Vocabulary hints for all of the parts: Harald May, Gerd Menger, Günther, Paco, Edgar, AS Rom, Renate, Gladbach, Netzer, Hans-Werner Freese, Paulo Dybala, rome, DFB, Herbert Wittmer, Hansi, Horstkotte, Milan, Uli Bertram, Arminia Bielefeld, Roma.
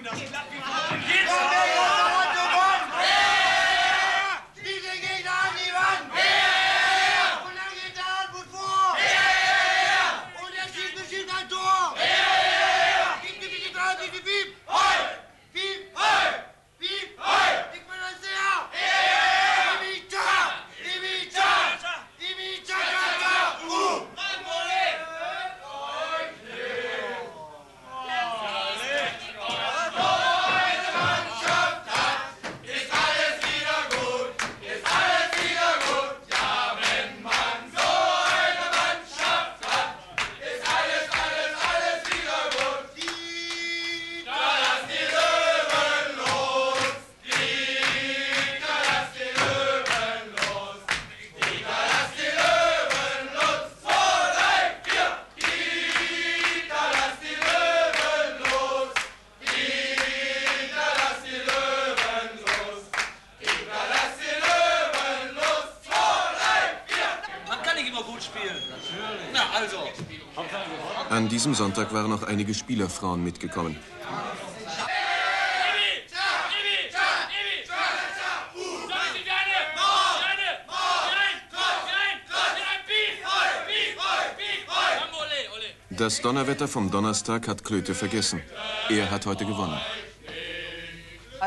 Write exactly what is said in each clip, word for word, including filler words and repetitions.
rufen das Blatt wie Korn. Jetzt hat er gewonnen! Wer? Diese Gegner an die Wand! Wer? Und dann geht der Hartmut vor! Wer? Und er schießt bestimmt ein Tor! Wer? Gib, gib, gib, gib, gib, gib! Hoi! Piep! Hoi! Piep! Hoi! Ich bin das sehr! Wer? Dimita! Dimita! Dimita! Dimita! Uh! An diesem Sonntag waren auch einige Spielerfrauen mitgekommen. Das Donnerwetter vom Donnerstag hat Klöte vergessen. Er hat heute gewonnen.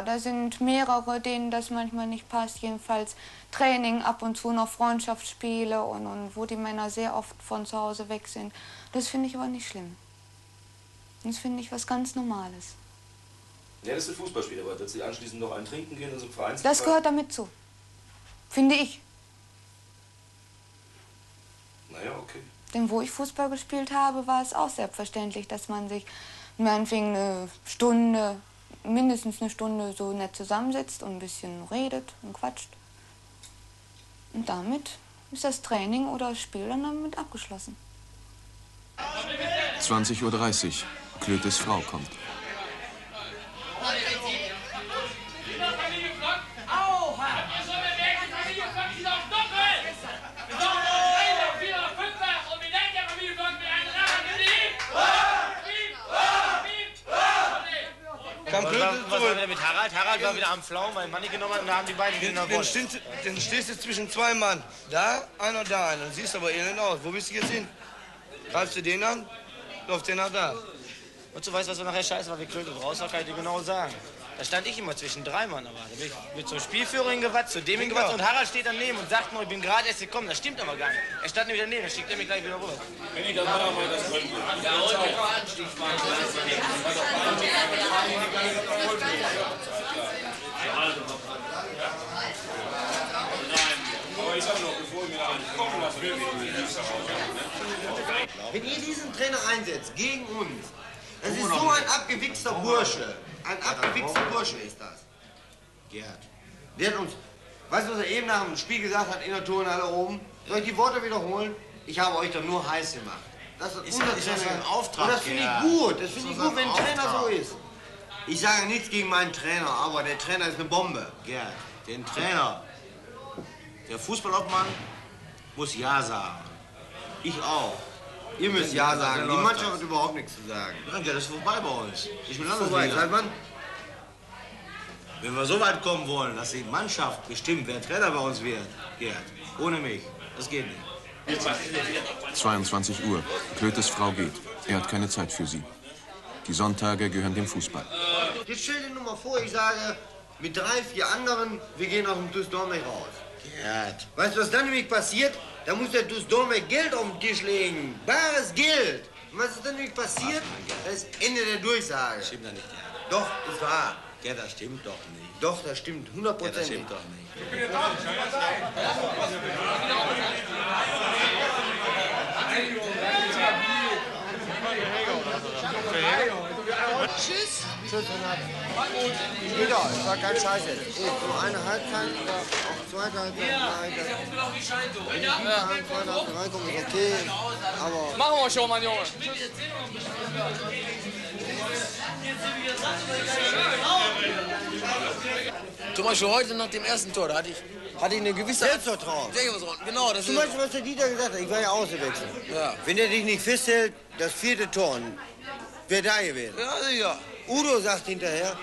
Da sind mehrere, denen das manchmal nicht passt. Jedenfalls Training, ab und zu noch Freundschaftsspiele und, und wo die Männer sehr oft von zu Hause weg sind. Das finde ich aber nicht schlimm. Das finde ich was ganz Normales. Ja, das sind Fußballspiele, aber dass sie anschließend noch ein Trinken gehen und so Vereins. Das gehört damit zu. Finde ich. Naja, okay. Denn wo ich Fußball gespielt habe, war es auch selbstverständlich, dass man sich meinetwegen eine Stunde, mindestens eine Stunde so nett zusammensitzt und ein bisschen redet und quatscht. Und damit ist das Training oder das Spiel dann damit abgeschlossen. zwanzig Uhr dreißig, Klötes Frau kommt. Was war denn mit Harald? Harald war wieder am Flau, mein Mann genommen hat und da haben die beiden den, den, den, stehst, den stehst du zwischen zwei Mann. Da, einer, da, einer. Du siehst aber elend aus. Wo bist du jetzt hin? Greifst du den an, läuft der nach da. Und du weißt, was wir nachher scheiße war, wie Klöte raus war, kann ich dir genau sagen. Da stand ich immer zwischen drei Mann, aber da bin ich mit zum Spielführer hingewatzt, zu dem hingewatzt genau. Und Harald steht daneben und sagt nur, ich bin gerade erst gekommen. Das stimmt aber gar nicht. Er stand nämlich daneben, dann schickt er mich gleich wieder rüber. Wenn ich das mache, mal das können wir. Ja, heute kann man Anstieg machen. Ich habe noch, bevor wir ankommen, das will ich. Wenn ihr diesen Trainer einsetzt, gegen uns, das ist so ein abgewichster Bursche. Ein abgewichster Bursche ist das. Gerd. Der hat uns, weißt du, was er eben nach dem Spiel gesagt hat, in der Turnhalle oben? Soll ich die Worte wiederholen? Ich habe euch doch nur heiß gemacht. Das ist, ist unser das Trainer. Ein Auftrag, und das finde ich gut. Das finde ich gut, wenn ein Trainer so ist. Ich sage nichts gegen meinen Trainer, aber der Trainer ist eine Bombe. Gerd, den Trainer. Der Fußballobmann muss Ja sagen. Ich auch. Ihr müsst Ja sagen. Die Mannschaft hat überhaupt nichts zu sagen. Ja, das ist vorbei bei uns. Ich bin anders vorbei. Seid man? Wenn wir so weit kommen wollen, dass die Mannschaft bestimmt, wer Trainer bei uns wird, Gerd, ohne mich, das geht nicht. zweiundzwanzig Uhr. Klötes Frau geht. Er hat keine Zeit für sie. Die Sonntage gehören dem Fußball. Jetzt stell dir nur mal vor, ich sage mit drei, vier anderen, wir gehen auf dem Duisdorf raus. Gerd. Weißt du, was dann nämlich passiert? Da muss der Duisdorf Geld auf den Tisch legen. Bares Geld. Und was ist dann nämlich passiert? Das ist Ende der Durchsage. Das stimmt doch nicht, Gerd. Doch, das war. Gerd, das stimmt doch nicht. Doch, das stimmt. hundert Prozent. Das stimmt doch nicht. Tschüss. Tschüss, Renate. Wieder, es war kein Scheiß jetzt. Nur eine Halbzeit, auch zwei Halbzeiten. Wenn ja, ein, zwei Halbzeiten reinkommen, ist okay. Aber machen wir schon, mein Junge. Zum Beispiel heute nach dem ersten Tor, da hatte ich, hatte ich eine gewisse Selbstvertrauen. Genau, das zum Beispiel, was der Dieter gesagt hat, ich war ja ausgewechselt. Ja. Wenn der dich nicht festhält, das vierte Tor. wäre da gewesen. Ja, sicher. Udo sagt hinterher,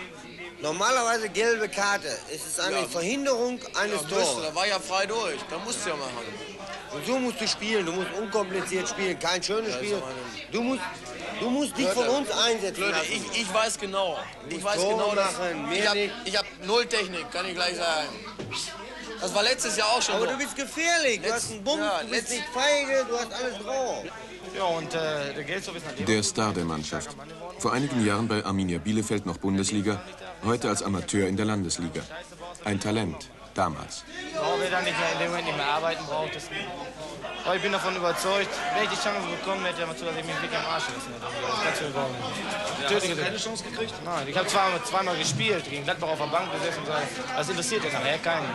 normalerweise gelbe Karte. Es ist eine ja. Verhinderung eines ja, Tores. Da war ja frei durch. Da musst du ja machen. Und so musst du spielen. Du musst unkompliziert spielen. Kein schönes Spiel. Du musst, du musst dich von uns einsetzen. Leute, ich, ich weiß genau. Ich weiß genau, dass ich hab, ich hab null Technik, kann ich gleich sagen. Das war letztes Jahr auch schon. Aber so. Du bist gefährlich. Du Letz, hast einen Bums, ja, du bist nicht feige, du hast alles drauf. Ja, und, äh, der, Geld so der Star der Mannschaft. Vor einigen Jahren bei Arminia Bielefeld noch Bundesliga, heute als Amateur in der Landesliga. Ein Talent, damals. Warum wir dann nicht mehr in dem Moment nicht mehr arbeiten braucht. Aber ich bin davon überzeugt, wenn ich die Chance bekommen hätte, dann zu, dass ich mich wirklich am Arsch gerissen hätte. Das kannst du mir glauben. Ja, hast du keine Chance gekriegt? Nein, ich habe zweimal, zweimal gespielt, gegen Gladbach auf der Bank gesessen und gesagt, das interessiert ja nachher keinen.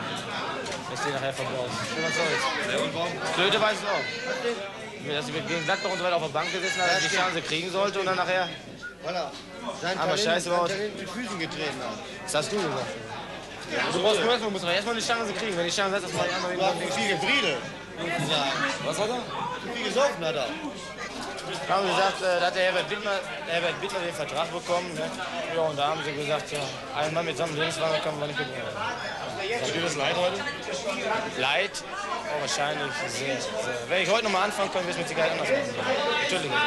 Das ist nachher verbraucht. Ich bin überzeugt. Blöde weiß ich auch. Dass ich mit gegen Gladbach und so weiter auf der Bank gesessen habe, die Chance kriegen sollte und dann nachher. Voilà. Sein aber Talent, scheiße sein Talent mit Füßen getreten hat. Das hast du gesagt. Ja, du brauchst nur erstmal, musst du erstmal die Chance kriegen. Wenn die Chance hat, dass man einmal hinten. Wie viel gebriedet? Was hat er? Wie viel gesoffen hat er? Da haben sie gesagt, da hat der Herbert Wittmer, der Herbert Wittmer den Vertrag bekommen. Ne? Ja, und da haben sie gesagt, ja, ein Mann mit so einem Lebenswagen kann man nicht gebrauchen. Tut dir das leid heute? Leid? Oh, wahrscheinlich sehr, sehr. Wenn ich heute nochmal anfangen könnte, würde ich es mit Sicherheit anders machen. Entschuldigung.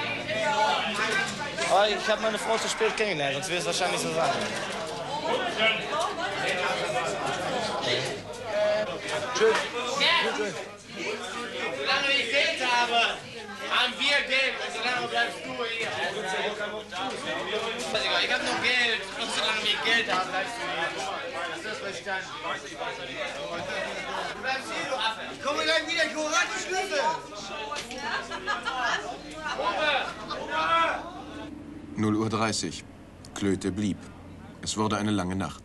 Aber ich habe meine Frau zu spät kennengelernt, sonst würde es wahrscheinlich so sein. Tschüss. Tschüss. Solange ich Geld habe, haben wir Geld. Und solange bleibst du hier. Ich habe noch Geld. Und solange wir Geld haben, bleibst du hier. Hast du das verstanden? Du bleibst hier, du Affe. Ich komme gleich wieder. Ich hole die Schlüssel. null Uhr dreißig. Klöte blieb. Es wurde eine lange Nacht.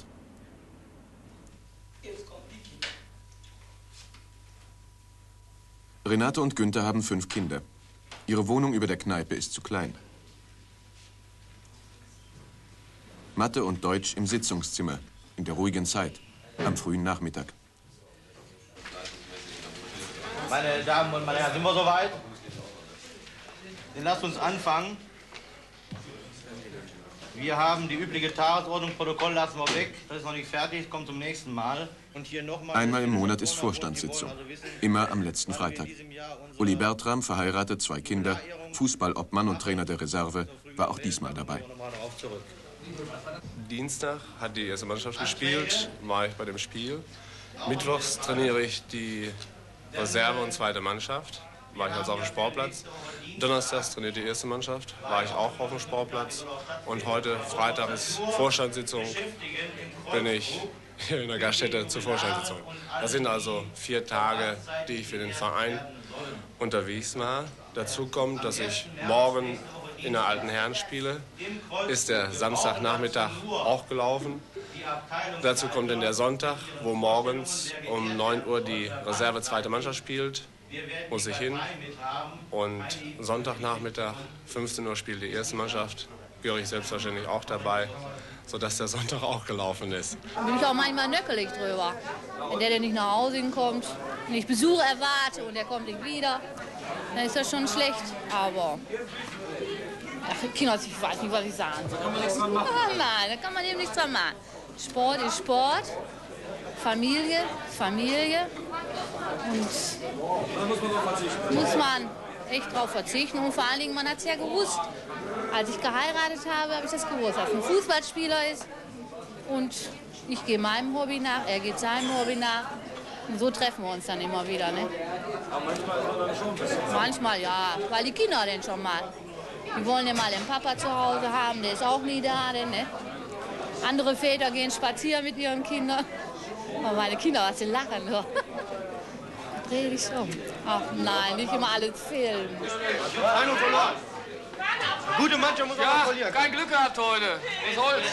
Renate und Günther haben fünf Kinder. Ihre Wohnung über der Kneipe ist zu klein. Mathe und Deutsch im Sitzungszimmer, in der ruhigen Zeit, am frühen Nachmittag. Meine Damen und meine Herren, sind wir soweit? Dann lasst uns anfangen. Wir haben die übliche Tagesordnung, Protokoll lassen wir weg. Das ist noch nicht fertig, kommt zum nächsten Mal. Und hier noch mal einmal im Monat ist Vorstandssitzung, immer am letzten Freitag. Uli Bertram, verheiratet, zwei Kinder, Fußballobmann und Trainer der Reserve, war auch diesmal dabei. Dienstag hat die erste Mannschaft gespielt, war ich bei dem Spiel. Mittwochs trainiere ich die Reserve und zweite Mannschaft, war ich also auf dem Sportplatz. Donnerstags trainiert die erste Mannschaft, war ich auch auf dem Sportplatz. Und heute, Freitag, ist Vorstandssitzung, bin ich in der Gaststätte zur Vorstandssitzung. Das sind also vier Tage, die ich für den Verein unterwegs war. Dazu kommt, dass ich morgen in der Alten Herren spiele. Ist der Samstagnachmittag auch gelaufen. Dazu kommt dann der Sonntag, wo morgens um neun Uhr die Reserve zweite Mannschaft spielt. Muss ich hin. Und Sonntagnachmittag, fünfzehn Uhr, spielt die erste Mannschaft. Gehöre ich selbstverständlich auch dabei, sodass der Sonntag auch gelaufen ist. Da bin ich auch manchmal nöckelig drüber. Wenn der, der nicht nach Hause kommt, wenn ich Besuch erwarte und der kommt nicht wieder, dann ist das schon schlecht. Aber ja, Kinder, ich weiß nicht, was ich sagen soll. Nein, da kann man eben nichts dran machen. Sport ist Sport, Familie ist Familie. Und muss man echt drauf verzichten. Und vor allen Dingen, man hat es ja gewusst. Als ich geheiratet habe, habe ich das gewusst, dass ein Fußballspieler ist. Und ich gehe meinem Hobby nach, er geht seinem Hobby nach. Und so treffen wir uns dann immer wieder. Ne? Aber manchmal ist man dann schon ein bisschen. Manchmal, ja. Weil die Kinder denn schon mal. Die wollen ja mal den Papa zu Hause haben, der ist auch nie da. Denn, ne? Andere Väter gehen spazieren mit ihren Kindern. Aber meine Kinder, was sie lachen. Nur. Dreh dich um. Ach nein, nicht immer alles filmen. Gute Mannschaft muss ja, auch verlieren. Kein Glück gehabt heute. Was soll's?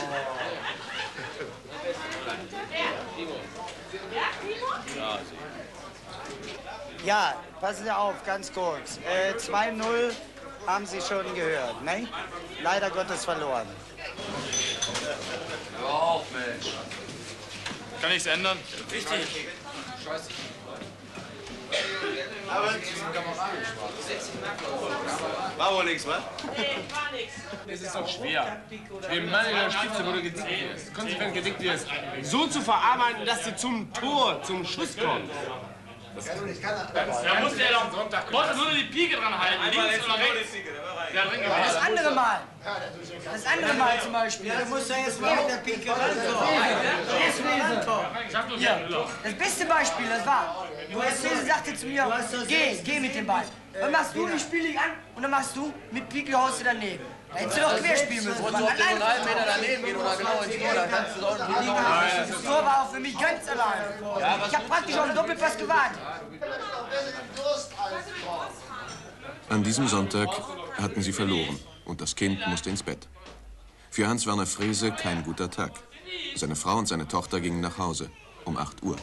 Ja, passen Sie auf, ganz kurz. Äh, zwei null haben Sie schon gehört, ne? Leider Gottes verloren. Hör auf, Mensch. Kann ich's ändern? Richtig. Scheiße. Aber war wohl nichts, was? Nee, war nichts. Das ist doch schwer. Dem Mann in der Spitze wurde gezählt. Konsequent gedickt wird, so zu verarbeiten, dass sie zum Tor, zum Schuss kommt. Das kann doch nicht, kann er. Da muss er doch Sonntag. Muss nur die Pike dran halten. Links oder rechts. Das andere Mal. Das andere Mal zum Beispiel. Ja, du musst ja jetzt mal mit der Pike rankommen. Das beste Beispiel, das war, wo der Freese sagte zu mir, geh, geh mit dem Ball. Dann machst du, ich spiele dich an und dann machst du mit Pike haust du daneben. Da hättest du doch quer spielen müssen. Wenn du auf den halben Meter daneben gehst oder genau ins Tor, dann kannst du doch nicht liegen. Das Tor war auch für mich ganz allein. Ich habe praktisch auf den Doppelpass gewartet. An diesem Sonntag hatten sie verloren und das Kind musste ins Bett. Für Hans-Werner Freese kein guter Tag. Seine Frau und seine Tochter gingen nach Hause um acht Uhr.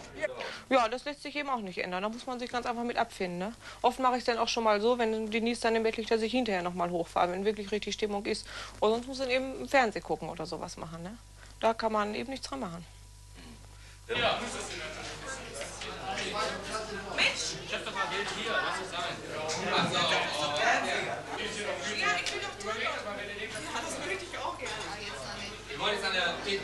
Ja, das lässt sich eben auch nicht ändern. Da muss man sich ganz einfach mit abfinden. Ne? Oft mache ich es dann auch schon mal so, wenn die Nies dann im Bett liegt, dass ich hinterher noch mal hochfahre, wenn wirklich richtig Stimmung ist. Oder sonst muss man eben Fernsehen gucken oder sowas machen. Ne? Da kann man eben nichts dran machen. Ja. Mensch! Ich hab doch mal Geld hier, lass es sein. Also, oh, ja. Ja, ich will doch tun. Ja, das würde ich auch gerne. Wir wollen jetzt an der T V.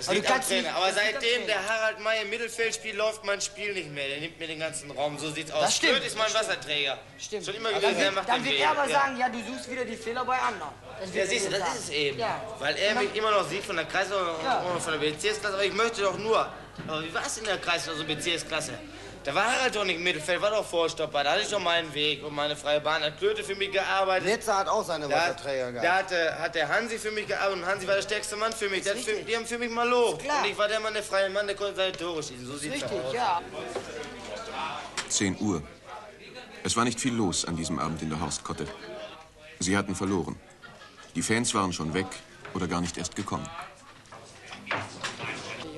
Das liegt am Trainer. Aber seitdem der Harald May im Mittelfeld spielt, läuft mein Spiel nicht mehr. Der nimmt mir den ganzen Raum. So sieht's aus. Das stimmt. Blöd ist mein Wasserträger. Stimmt. Schon immer gewesen, er macht den Fehler. Dann wird er aber sagen, ja, du suchst wieder die Fehler bei anderen. Ja, siehst du, das ist es eben. Weil er mich immer noch sieht von der Kreis- und von der B C S-Klasse. Aber ich möchte doch nur. Aber wie war es in der Kreis- oder B C S-Klasse? Da war Harald doch nicht im Mittelfeld, war doch Vorstopper. Da hatte ich doch meinen Weg und meine freie Bahn. Hat Klöte für mich gearbeitet. Netzer hat auch seine Wasserträger gehabt. Da hatte, hat der Hansi für mich gearbeitet und Hansi war der stärkste Mann für mich. Der für, die haben für mich mal Lob. Und ich war der Mann, der freie Mann, der konnte seine Tore schießen. So sieht's richtig aus. Ja. zehn Uhr. Es war nicht viel los an diesem Abend in der Horstkotte. Sie hatten verloren. Die Fans waren schon weg oder gar nicht erst gekommen.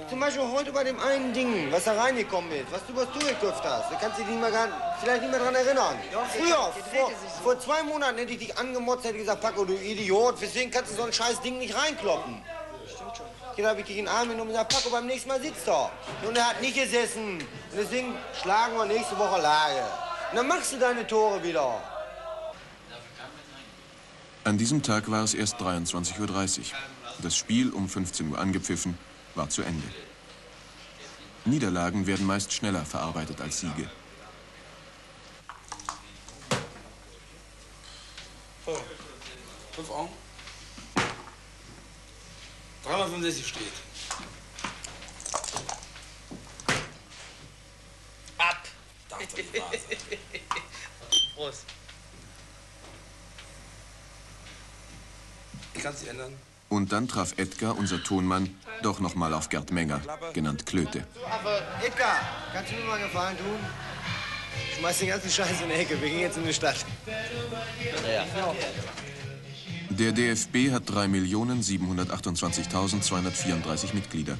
Zum Beispiel heute bei dem einen Ding, was da reingekommen ist, was du was du geköpft hast, da kannst du dich nicht mehr gar, vielleicht nicht mehr dran erinnern. Doch, früher, vor, so. vor zwei Monaten hätte ich dich angemotzt, hätte ich gesagt, Paco, du Idiot, weswegen kannst du so ein scheiß Ding nicht reinkloppen? Stimmt schon. Hier habe ich dich in den Arm genommen und gesagt, Paco, beim nächsten Mal sitzt er. Und er hat nicht gesessen. Und deswegen schlagen wir nächste Woche Lage. Und dann machst du deine Tore wieder. An diesem Tag war es erst dreiundzwanzig Uhr dreißig. Das Spiel um fünfzehn Uhr angepfiffen. War zu Ende. Niederlagen werden meist schneller verarbeitet als Siege. Oh. Fünf Augen. dreihundertfünfundsechzig steht. Ab! Darf doch nicht wahr sein. Prost. Ich kann es nicht ändern. Und dann traf Edgar, unser Tonmann, doch noch mal auf Gerd Menger, genannt Klöte. Aber Edgar, kannst du mir mal einen Gefallen tun? Ich schmeiß den ganzen Scheiß in die Ecke, wir gehen jetzt in die Stadt. Ja. Der D F B hat drei Millionen siebenhundertachtundzwanzigtausend zweihundertvierunddreißig Mitglieder.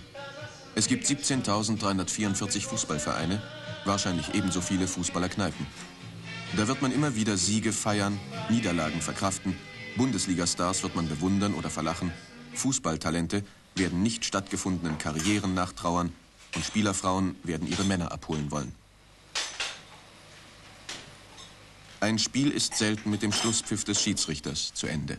Es gibt siebzehntausenddreihundertvierundvierzig Fußballvereine, wahrscheinlich ebenso viele Fußballerkneipen. Da wird man immer wieder Siege feiern, Niederlagen verkraften. Bundesliga-Stars wird man bewundern oder verlachen. Fußballtalente werden nicht stattgefundenen Karrieren nachtrauern. Und Spielerfrauen werden ihre Männer abholen wollen. Ein Spiel ist selten mit dem Schlusspfiff des Schiedsrichters zu Ende.